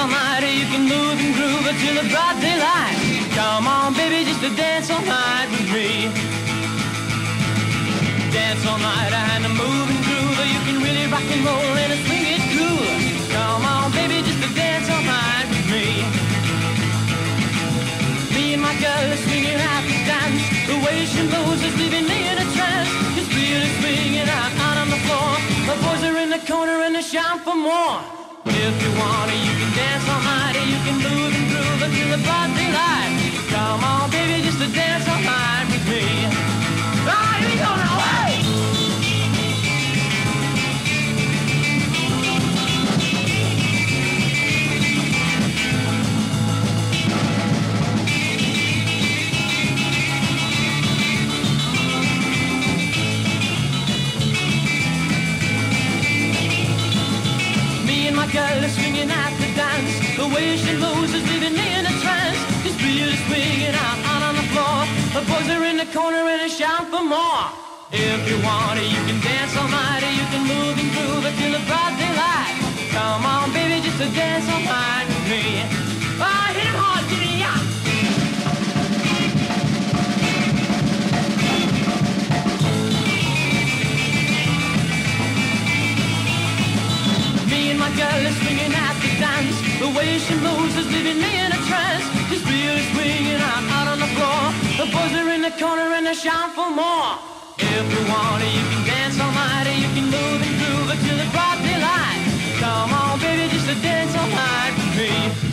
all night, or you can move and groove until the bright daylight. Come on, baby, just to dance all night with me. Dance all night and move and groove, or you can really rock and roll and swing it cool. Come on, baby, just to dance all night with me. Me and my girl are swinging out the dance. The way she moves is leaving me in a trance. This beat is swinging out on the floor. The boys are in the corner and they shout for more. If you want to, you can dance all night, or you can move and groove until the bright daylight. Come on, baby, just to dance all night with me. Ah, here we go now, hey! Girl is swinging at the dance. The way she moves is leaving me in a trance. This beat is swinging out on the floor. The boys are in the corner and they shout for more. If you want it, you can dance all night, or you can move and groove until the bright daylight. Come on, baby, just to dance all night with me. Ah, hit it hard, Jimmy, yeah. Me and my girl is swinging at the dance. The way she moves is leaving me in a trance. This beat is swinging out on the floor. The boys are in the corner and they shout for more. If you want it, you can dance all night, or you can move and groove until the bright daylight. Come on, baby, just to dance all night with me.